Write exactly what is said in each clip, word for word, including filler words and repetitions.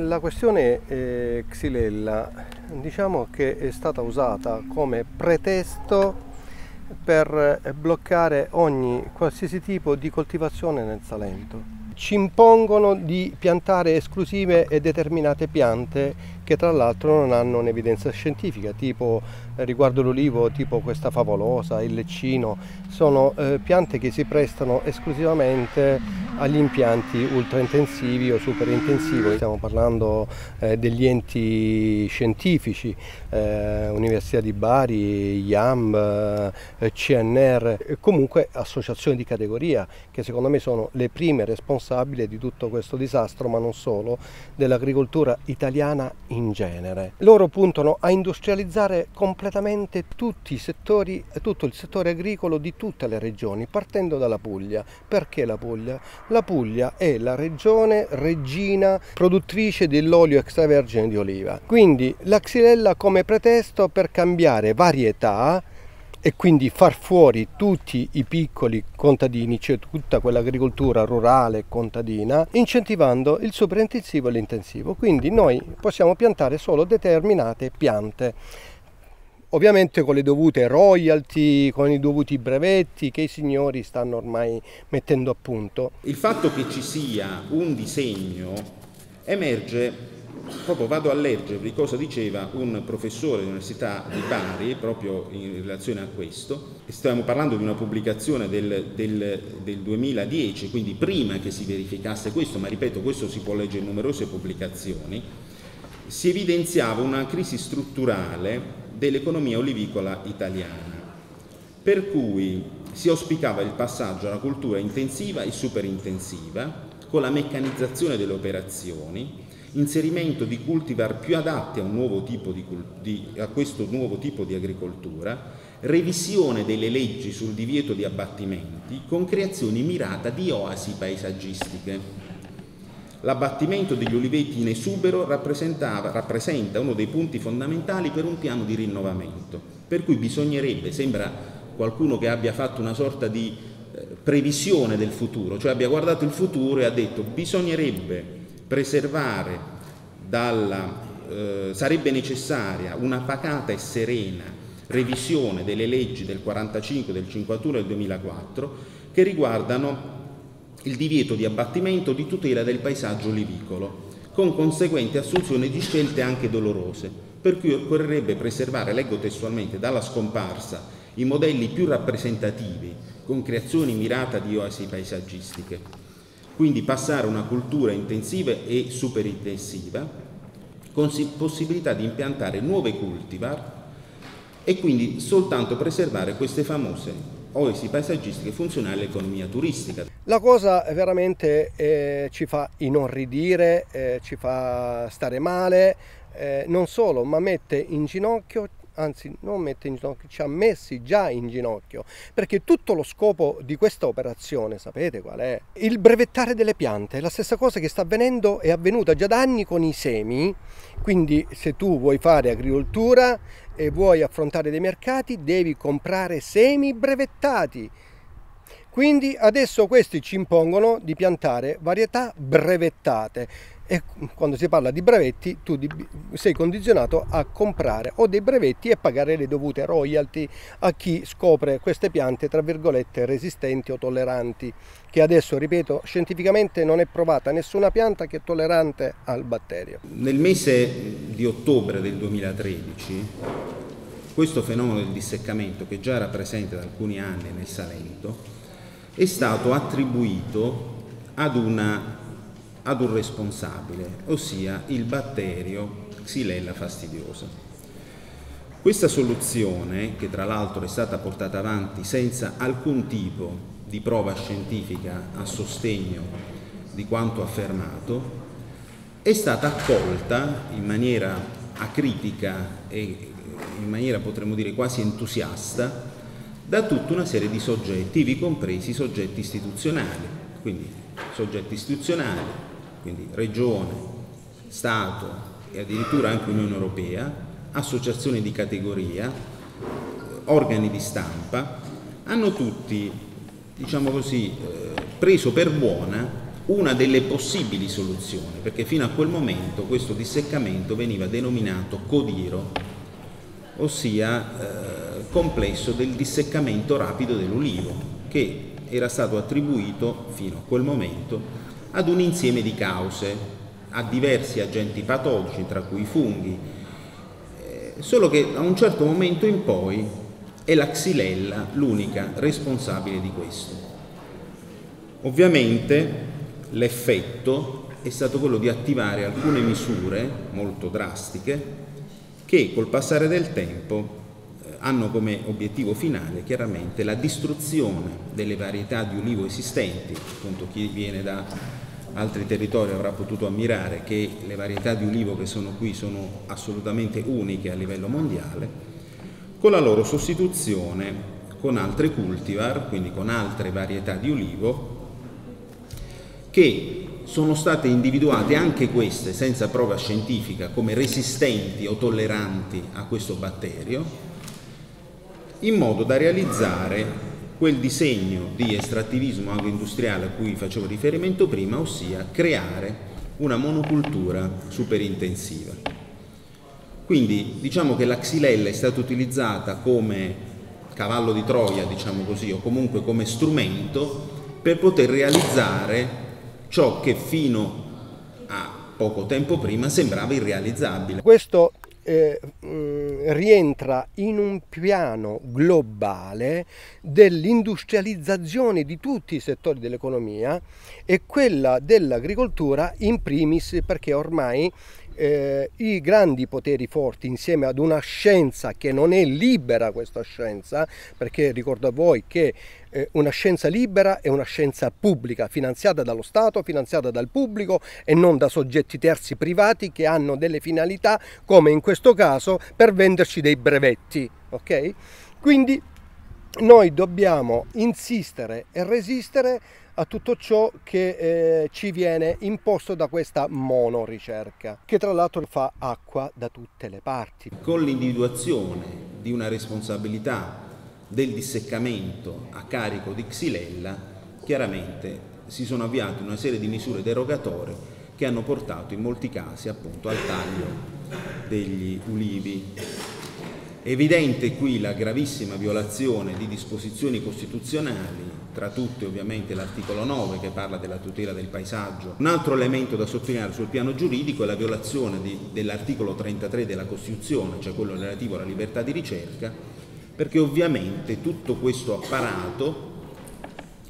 La questione eh, Xylella, diciamo che è stata usata come pretesto per bloccare ogni qualsiasi tipo di coltivazione nel Salento. Ci impongono di piantare esclusive e determinate piante che tra l'altro non hanno un'evidenza scientifica, tipo riguardo l'olivo, tipo questa favolosa, il leccino, sono eh, piante che si prestano esclusivamente agli impianti ultraintensivi o superintensivi. Stiamo parlando eh, degli enti scientifici, eh, Università di Bari, I A M, eh, C N R, e comunque associazioni di categoria che secondo me sono le prime responsabili di tutto questo disastro, ma non solo, dell'agricoltura italiana in genere. Loro puntano a industrializzare completamente tutti i settori, tutto il settore agricolo di tutte le regioni, partendo dalla Puglia. Perché la Puglia? La Puglia è la regione regina produttrice dell'olio extravergine di oliva. Quindi la Xylella come pretesto per cambiare varietà e quindi far fuori tutti i piccoli contadini, cioè tutta quell'agricoltura rurale contadina, incentivando il superintensivo e l'intensivo. Quindi noi possiamo piantare solo determinate piante, ovviamente con le dovute royalty, con i dovuti brevetti che i signori stanno ormai mettendo a punto. Il fatto che ci sia un disegno emerge. Proprio vado a leggere cosa diceva un professore dell'Università di Bari proprio in relazione a questo. Stiamo parlando di una pubblicazione del, del, del duemiladieci, quindi prima che si verificasse questo, ma ripeto, questo si può leggere in numerose pubblicazioni. Si evidenziava una crisi strutturale dell'economia olivicola italiana, per cui si auspicava il passaggio alla coltura intensiva e superintensiva con la meccanizzazione delle operazioni, inserimento di cultivar più adatti a, un nuovo tipo di, di, a questo nuovo tipo di agricoltura, revisione delle leggi sul divieto di abbattimenti con creazione mirata di oasi paesaggistiche. L'abbattimento degli oliveti in esubero rappresentava, rappresenta uno dei punti fondamentali per un piano di rinnovamento, per cui bisognerebbe, sembra qualcuno che abbia fatto una sorta di eh, previsione del futuro, cioè abbia guardato il futuro e ha detto bisognerebbe preservare dalla, eh, sarebbe necessaria una pacata e serena revisione delle leggi del quarantacinque, del cinquantuno e del duemilaquattro che riguardano il divieto di abbattimento di tutela del paesaggio olivicolo, con conseguente assunzione di scelte anche dolorose, per cui occorrerebbe preservare, leggo testualmente, dalla scomparsa i modelli più rappresentativi con creazione mirata di oasi paesaggistiche. Quindi passare a una cultura intensiva e superintensiva, con possibilità di impiantare nuove cultivar e quindi soltanto preservare queste famose oasi paesaggistiche funzionali all'economia turistica. La cosa veramente eh, ci fa inorridire, eh, ci fa stare male, eh, non solo, ma mette in ginocchio, anzi non mette in ginocchio, ci ha messi già in ginocchio, perché tutto lo scopo di questa operazione, sapete qual è? Il brevettare delle piante, la stessa cosa che sta avvenendo, è avvenuta già da anni con i semi, quindi se tu vuoi fare agricoltura e vuoi affrontare dei mercati devi comprare semi brevettati. Quindi adesso questi ci impongono di piantare varietà brevettate e quando si parla di brevetti tu sei condizionato a comprare o dei brevetti e pagare le dovute royalty a chi scopre queste piante tra virgolette resistenti o tolleranti, che adesso, ripeto, scientificamente non è provata nessuna pianta che è tollerante al batterio. Nel mese di ottobre del duemilatredici questo fenomeno del disseccamento, che già era presente da alcuni anni nel Salento, è stato attribuito ad, una, ad un responsabile, ossia il batterio Xylella fastidiosa. Questa soluzione, che tra l'altro è stata portata avanti senza alcun tipo di prova scientifica a sostegno di quanto affermato, è stata accolta in maniera acritica e in maniera, potremmo dire, quasi entusiasta da tutta una serie di soggetti, ivi compresi soggetti istituzionali, quindi soggetti istituzionali, quindi regione, Stato e addirittura anche Unione Europea, associazioni di categoria, organi di stampa, hanno tutti, diciamo così, eh, preso per buona una delle possibili soluzioni, perché fino a quel momento questo disseccamento veniva denominato Codiro, ossia eh, complesso del disseccamento rapido dell'ulivo, che era stato attribuito fino a quel momento ad un insieme di cause, a diversi agenti patogeni, tra cui i funghi, eh, solo che a un certo momento in poi è la Xylella l'unica responsabile di questo. Ovviamente l'effetto è stato quello di attivare alcune misure molto drastiche che col passare del tempo hanno come obiettivo finale chiaramente la distruzione delle varietà di ulivo esistenti. Appunto, chi viene da altri territori avrà potuto ammirare che le varietà di ulivo che sono qui sono assolutamente uniche a livello mondiale, con la loro sostituzione con altre cultivar, quindi con altre varietà di ulivo, che sono state individuate anche queste senza prova scientifica come resistenti o tolleranti a questo batterio, in modo da realizzare quel disegno di estrattivismo agroindustriale a cui facevo riferimento prima, ossia creare una monocultura superintensiva. Quindi diciamo che la Xylella è stata utilizzata come cavallo di Troia, diciamo così, o comunque come strumento per poter realizzare ciò che fino a poco tempo prima sembrava irrealizzabile. Questo Eh, mh, rientra in un piano globale dell'industrializzazione di tutti i settori dell'economia e quella dell'agricoltura in primis, perché ormai eh, i grandi poteri forti, insieme ad una scienza che non è libera, questa scienza, perché ricordo a voi che eh, una scienza libera è una scienza pubblica, finanziata dallo Stato, finanziata dal pubblico e non da soggetti terzi privati che hanno delle finalità, come in questo In questo caso per venderci dei brevetti, ok? Quindi noi dobbiamo insistere e resistere a tutto ciò che eh, ci viene imposto da questa monoricerca, che tra l'altro fa acqua da tutte le parti. Con l'individuazione di una responsabilità del disseccamento a carico di Xylella, chiaramente si sono avviate una serie di misure derogatorie che hanno portato in molti casi appunto al taglio degli ulivi. È evidente qui la gravissima violazione di disposizioni costituzionali, tra tutte ovviamente l'articolo nove che parla della tutela del paesaggio. Un altro elemento da sottolineare sul piano giuridico è la violazione dell'articolo trentatré della Costituzione, cioè quello relativo alla libertà di ricerca, perché ovviamente tutto questo apparato,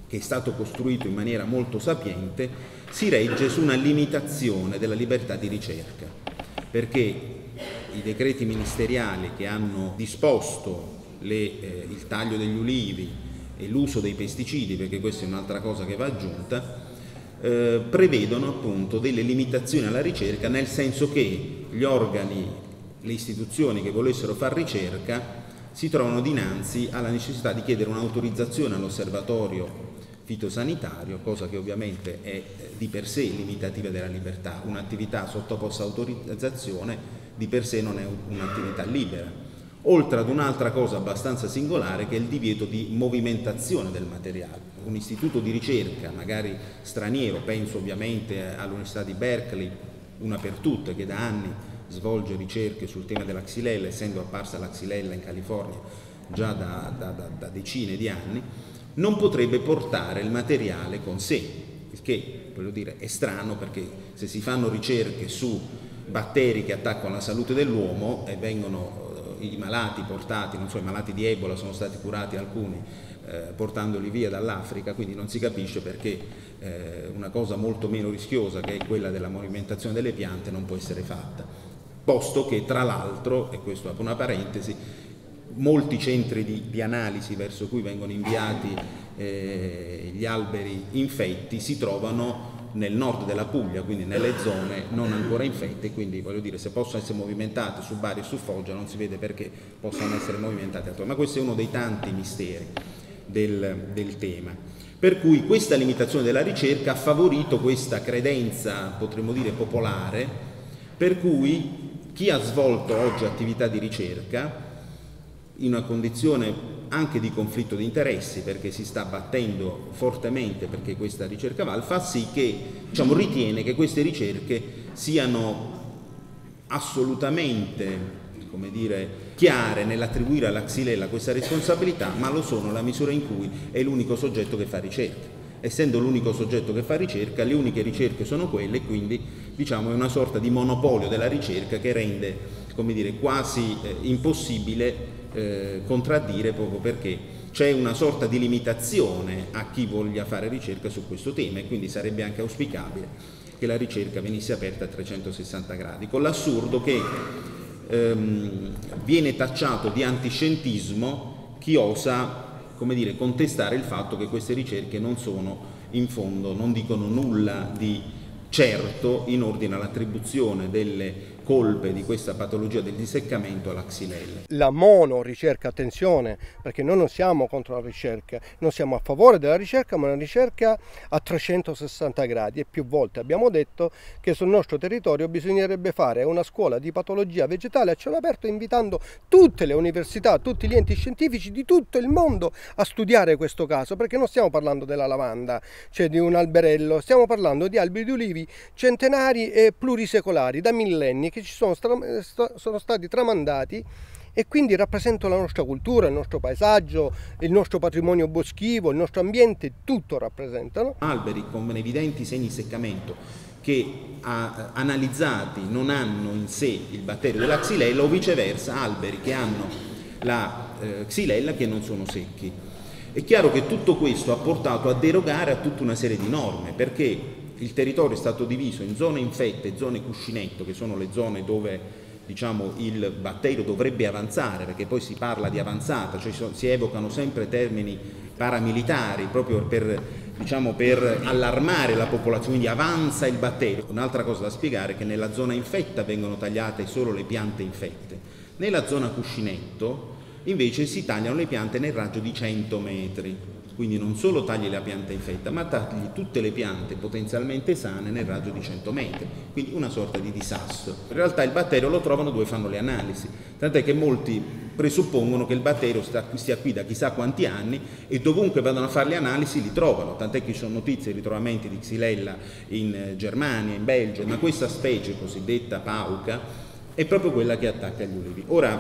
che è stato costruito in maniera molto sapiente, si regge su una limitazione della libertà di ricerca, perché i decreti ministeriali che hanno disposto le, eh, il taglio degli ulivi e l'uso dei pesticidi, perché questa è un'altra cosa che va aggiunta, eh, prevedono appunto delle limitazioni alla ricerca, nel senso che gli organi, le istituzioni che volessero far ricerca si trovano dinanzi alla necessità di chiedere un'autorizzazione all'osservatorio fitosanitario, cosa che ovviamente è di per sé limitativa della libertà. Un'attività sottoposta a autorizzazione di per sé non è un'attività libera, oltre ad un'altra cosa abbastanza singolare che è il divieto di movimentazione del materiale. Un istituto di ricerca, magari straniero, penso ovviamente all'Università di Berkeley, una per tutte, che da anni svolge ricerche sul tema della Xylella, essendo apparsa la Xylella in California già da, da, da, da decine di anni, non potrebbe portare il materiale con sé, il che, voglio dire, è strano, perché se si fanno ricerche su batteri che attaccano la salute dell'uomo e vengono eh, i malati portati, non so, i malati di Ebola sono stati curati alcuni eh, portandoli via dall'Africa, quindi non si capisce perché eh, una cosa molto meno rischiosa, che è quella della movimentazione delle piante, non può essere fatta, posto che tra l'altro, e questo apro una parentesi, molti centri di, di analisi verso cui vengono inviati eh, gli alberi infetti si trovano nel nord della Puglia, quindi nelle zone non ancora infette, quindi voglio dire, se possono essere movimentati su Bari e su Foggia non si vede perché possano essere movimentati altrove. Ma questo è uno dei tanti misteri del, del tema, per cui questa limitazione della ricerca ha favorito questa credenza, potremmo dire popolare, per cui chi ha svolto oggi attività di ricerca in una condizione anche di conflitto di interessi, perché si sta battendo fortemente perché questa ricerca valga, fa sì che, diciamo, ritiene che queste ricerche siano assolutamente, come dire, chiare nell'attribuire alla Xylella questa responsabilità, ma lo sono nella misura in cui è l'unico soggetto che fa ricerca. Essendo l'unico soggetto che fa ricerca, le uniche ricerche sono quelle, quindi diciamo è una sorta di monopolio della ricerca che rende, come dire, quasi eh, impossibile eh, contraddire, proprio perché c'è una sorta di limitazione a chi voglia fare ricerca su questo tema, e quindi sarebbe anche auspicabile che la ricerca venisse aperta a trecentosessanta gradi, con l'assurdo che ehm, viene tacciato di antiscientismo chi osa, come dire, contestare il fatto che queste ricerche non sono, in fondo, non dicono nulla di certo in ordine all'attribuzione delle colpe di questa patologia del diseccamento alla Xylella. La mono ricerca, attenzione, perché noi non siamo contro la ricerca, non siamo a favore della ricerca, ma una ricerca a trecentosessanta gradi, e più volte abbiamo detto che sul nostro territorio bisognerebbe fare una scuola di patologia vegetale a cielo aperto, invitando tutte le università, tutti gli enti scientifici di tutto il mondo a studiare questo caso, perché non stiamo parlando della lavanda, cioè di un alberello, stiamo parlando di alberi di ulivi centenari e plurisecolari da millenni, che ci sono, sono stati tramandati e quindi rappresentano la nostra cultura, il nostro paesaggio, il nostro patrimonio boschivo, il nostro ambiente, tutto rappresentano. Alberi con evidenti segni di seccamento che a, analizzati non hanno in sé il batterio della Xylella, o viceversa alberi che hanno la eh, Xylella che non sono secchi. È chiaro che tutto questo ha portato a derogare a tutta una serie di norme, perché il territorio è stato diviso in zone infette e zone cuscinetto, che sono le zone dove, diciamo, il batterio dovrebbe avanzare, perché poi si parla di avanzata, cioè si evocano sempre termini paramilitari proprio per, diciamo, per allarmare la popolazione, quindi avanza il batterio. Un'altra cosa da spiegare è che nella zona infetta vengono tagliate solo le piante infette, nella zona cuscinetto invece si tagliano le piante nel raggio di cento metri. Quindi non solo tagli la pianta infetta, ma tagli tutte le piante potenzialmente sane nel raggio di cento metri, quindi una sorta di disastro. In realtà il batterio lo trovano dove fanno le analisi, tant'è che molti presuppongono che il batterio stia qui da chissà quanti anni e dovunque vadano a fare le analisi li trovano, tant'è che ci sono notizie di ritrovamenti di Xylella in Germania, in Belgio, ma questa specie cosiddetta pauca è proprio quella che attacca gli ulivi. Ora,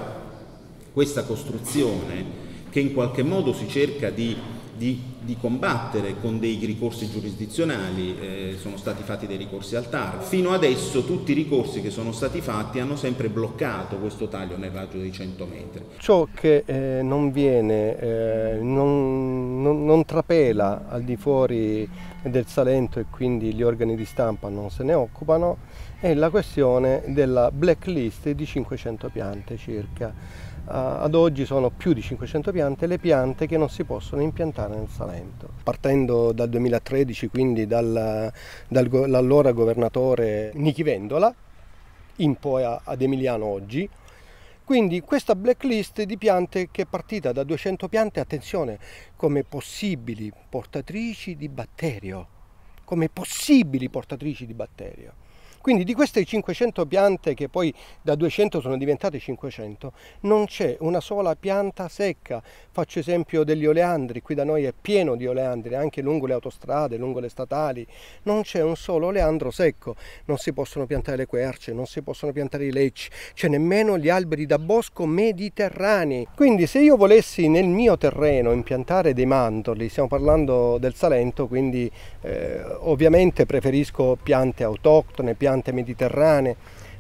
questa costruzione che in qualche modo si cerca di Di, di combattere con dei ricorsi giurisdizionali, eh, sono stati fatti dei ricorsi al T A R. Fino adesso tutti i ricorsi che sono stati fatti hanno sempre bloccato questo taglio nel raggio dei cento metri. Ciò che eh, non viene, eh, non, non, non trapela al di fuori del Salento, e quindi gli organi di stampa non se ne occupano, è la questione della blacklist di cinquecento piante circa. Ad oggi sono più di cinquecento piante le piante che non si possono impiantare nel Salento. Partendo dal duemilatredici, quindi dal, dall'allora governatore Nichi Vendola in poi ad Emiliano oggi, quindi questa blacklist di piante che è partita da duecento piante, attenzione, come possibili portatrici di batterio, come possibili portatrici di batterio. Quindi di queste cinquecento piante, che poi da duecento sono diventate cinquecento, non c'è una sola pianta secca. Faccio esempio degli oleandri, qui da noi è pieno di oleandri, anche lungo le autostrade, lungo le statali, non c'è un solo oleandro secco. Non si possono piantare le querce, non si possono piantare i lecci, c'è nemmeno gli alberi da bosco mediterranei. Quindi se io volessi nel mio terreno impiantare dei mandorli, stiamo parlando del Salento, quindi eh, ovviamente preferisco piante autoctone, piante piante mediterranee,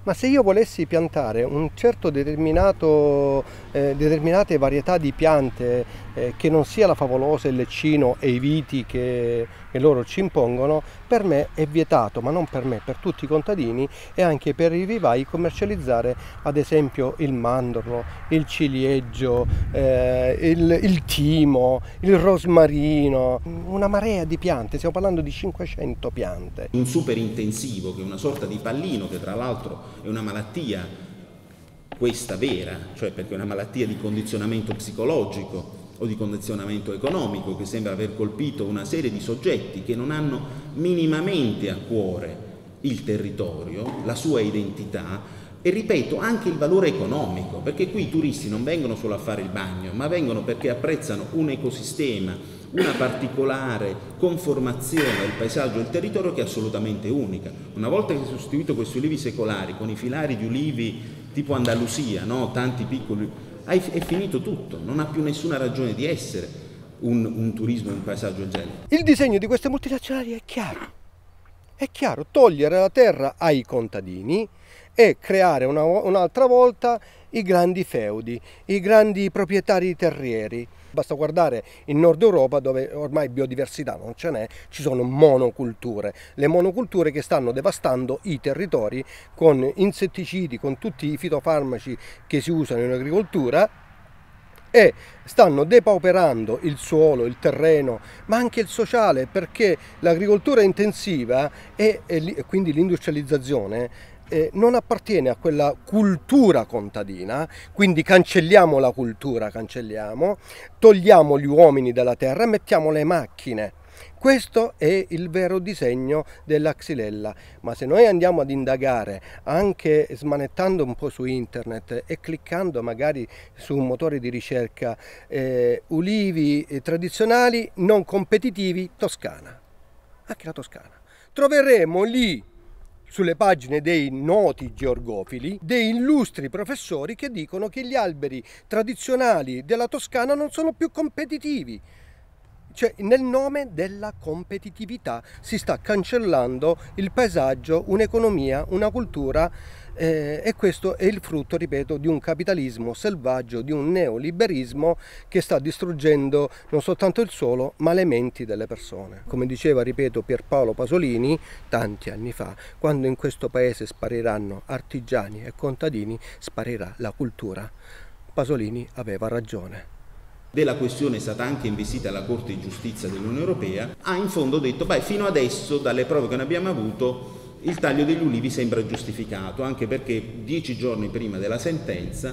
ma se io volessi piantare un certo determinato, eh, determinate varietà di piante eh, che non sia la favolosa, il leccino e i viti che, che loro ci impongono, per me è vietato, ma non per me, per tutti i contadini e anche per i vivai, commercializzare ad esempio il mandorlo, il ciliegio, eh, il, il timo, il rosmarino, una marea di piante, stiamo parlando di cinquecento piante. Un super intensivo che è una sorta di pallino, che tra l'altro è una malattia, questa vera, cioè perché è una malattia di condizionamento psicologico o di condizionamento economico, che sembra aver colpito una serie di soggetti che non hanno minimamente a cuore il territorio, la sua identità, E ripeto, anche il valore economico, perché qui i turisti non vengono solo a fare il bagno, ma vengono perché apprezzano un ecosistema, una particolare conformazione del paesaggio e del territorio che è assolutamente unica. Una volta che si è sostituito questi ulivi secolari con i filari di ulivi tipo Andalusia, no? Tanti piccoli, è finito tutto, non ha più nessuna ragione di essere un, un turismo e un paesaggio in genere. Il disegno di queste multinazionali è chiaro, è chiaro, togliere la terra ai contadini e creare un'altra volta i grandi feudi, i grandi proprietari terrieri. Basta guardare in Nord Europa, dove ormai biodiversità non ce n'è, ci sono monoculture, le monoculture che stanno devastando i territori con insetticidi, con tutti i fitofarmaci che si usano in agricoltura, e stanno depauperando il suolo, il terreno, ma anche il sociale, perché l'agricoltura intensiva e, e quindi l'industrializzazione Eh, non appartiene a quella cultura contadina, quindi cancelliamo la cultura, cancelliamo, togliamo gli uomini dalla terra e mettiamo le macchine. Questo è il vero disegno della Xylella, ma se noi andiamo ad indagare anche smanettando un po' su internet e cliccando magari su un motore di ricerca eh, ulivi tradizionali non competitivi Toscana, anche la Toscana, troveremo lì sulle pagine dei noti georgofili, dei illustri professori che dicono che gli alberi tradizionali della Toscana non sono più competitivi. Cioè, nel nome della competitività si sta cancellando il paesaggio, un'economia, una cultura eh, e questo è il frutto, ripeto, di un capitalismo selvaggio, di un neoliberismo che sta distruggendo non soltanto il suolo ma le menti delle persone. Come diceva, ripeto, Pierpaolo Pasolini tanti anni fa, quando in questo paese spariranno artigiani e contadini, sparirà la cultura. Pasolini aveva ragione. Della questione è stata anche investita la Corte di Giustizia dell'Unione Europea, ha in fondo detto, beh, fino adesso dalle prove che ne abbiamo avuto il taglio degli ulivi sembra giustificato, anche perché dieci giorni prima della sentenza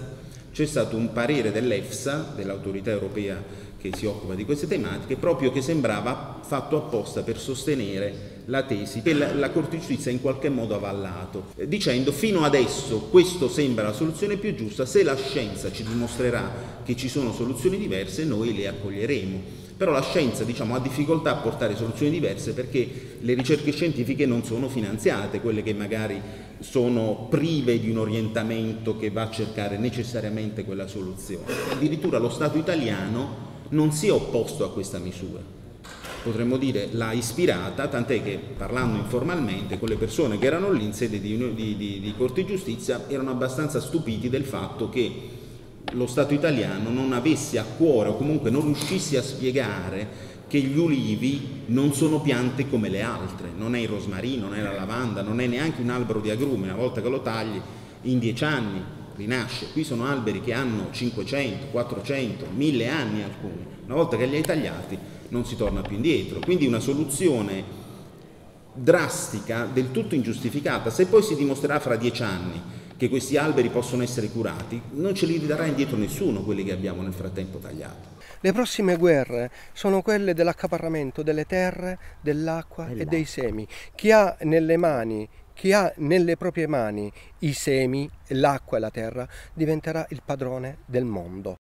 c'è stato un parere dell'EFSA, dell'autorità europea che si occupa di queste tematiche, proprio che sembrava fatto apposta per sostenere la tesi che la, la Corte di Giustizia in qualche modo ha avallato, dicendo fino adesso questo sembra la soluzione più giusta, se la scienza ci dimostrerà che ci sono soluzioni diverse noi le accoglieremo. Però la scienza, diciamo, ha difficoltà a portare soluzioni diverse perché le ricerche scientifiche non sono finanziate, quelle che magari sono prive di un orientamento che va a cercare necessariamente quella soluzione. Addirittura lo Stato italiano non si è opposto a questa misura. Potremmo dire l'ha ispirata, tant'è che parlando informalmente con le persone che erano lì in sede di, di, di, di Corte di Giustizia erano abbastanza stupiti del fatto che lo Stato italiano non avesse a cuore o comunque non riuscisse a spiegare che gli ulivi non sono piante come le altre, non è il rosmarino, non è la lavanda, non è neanche un albero di agrume, una volta che lo tagli in dieci anni rinasce, qui sono alberi che hanno cinquecento, quattrocento, mille anni alcuni, una volta che li hai tagliati non si torna più indietro, quindi una soluzione drastica, del tutto ingiustificata. Se poi si dimostrerà fra dieci anni che questi alberi possono essere curati, non ce li ridarà indietro nessuno quelli che abbiamo nel frattempo tagliato. Le prossime guerre sono quelle dell'accaparramento delle terre, dell'acqua e dei semi. Chi ha nelle mani, chi ha nelle proprie mani i semi, l'acqua e la terra, diventerà il padrone del mondo.